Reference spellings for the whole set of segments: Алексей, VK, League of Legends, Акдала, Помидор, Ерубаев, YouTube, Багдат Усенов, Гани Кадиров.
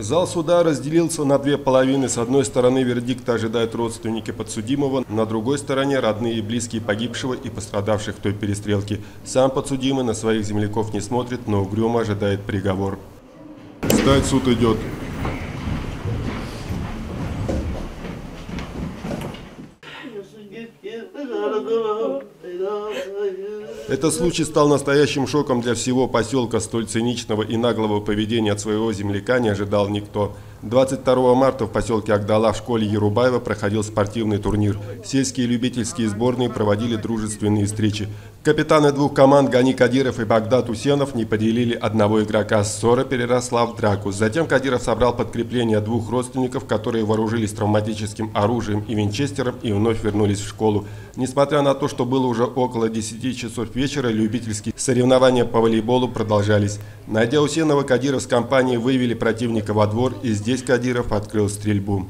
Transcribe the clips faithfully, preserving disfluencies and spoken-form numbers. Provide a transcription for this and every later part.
Зал суда разделился на две половины. С одной стороны вердикта ожидают родственники подсудимого, на другой стороне родные и близкие погибшего и пострадавших в той перестрелке. Сам подсудимый на своих земляков не смотрит, но угрюмо ожидает приговор. Встать, суд идет. Этот случай стал настоящим шоком для всего поселка. Столь циничного и наглого поведения от своего земляка не ожидал никто. двадцать второго марта в поселке Акдала в школе Ерубаева проходил спортивный турнир. Сельские любительские сборные проводили дружественные встречи. Капитаны двух команд Гани Кадиров и Багдат Усенов не поделили одного игрока. Ссора переросла в драку. Затем Кадиров собрал подкрепление двух родственников, которые вооружились травматическим оружием и винчестером и вновь вернулись в школу. Несмотря на то, что было уже около десяти часов вечера, любительские соревнования по волейболу продолжались. Найдя Усенова, Кадиров с компанией вывели противника во двор, и здесь Кадиров открыл стрельбу.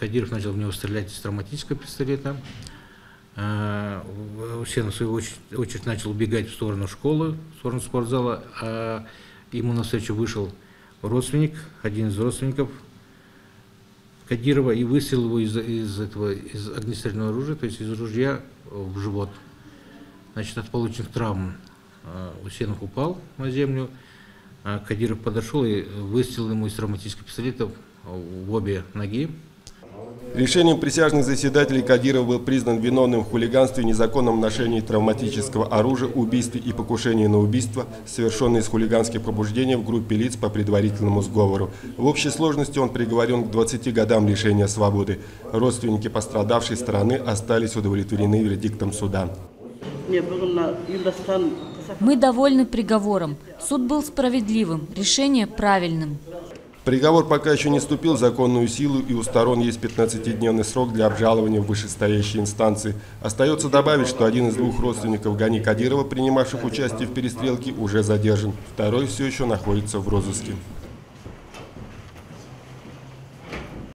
Кадиров начал в него стрелять из травматического пистолета. Усенов, в свою очередь, начал убегать в сторону школы, в сторону спортзала. А ему навстречу вышел родственник, один из родственников Кадирова, и выстрелил его из, из, этого, из огнестрельного оружия, то есть из ружья, в живот. Значит, от полученных травм Усенов упал на землю, а Кадиров подошел и выстрелил ему из травматических пистолетов в обе ноги. Решением присяжных заседателей Кадиров был признан виновным в хулиганстве, незаконном ношении травматического оружия, убийстве и покушении на убийство, совершенные из хулиганских побуждений в группе лиц по предварительному сговору. В общей сложности он приговорен к двадцати годам лишения свободы. Родственники пострадавшей стороны остались удовлетворены вердиктом суда. Мы довольны приговором. Суд был справедливым, решение правильным. Приговор пока еще не вступил в законную силу, и у сторон есть пятнадцатидневный срок для обжалования в вышестоящей инстанции. Остается добавить, что один из двух родственников Гани Кадирова, принимавших участие в перестрелке, уже задержан. Второй все еще находится в розыске.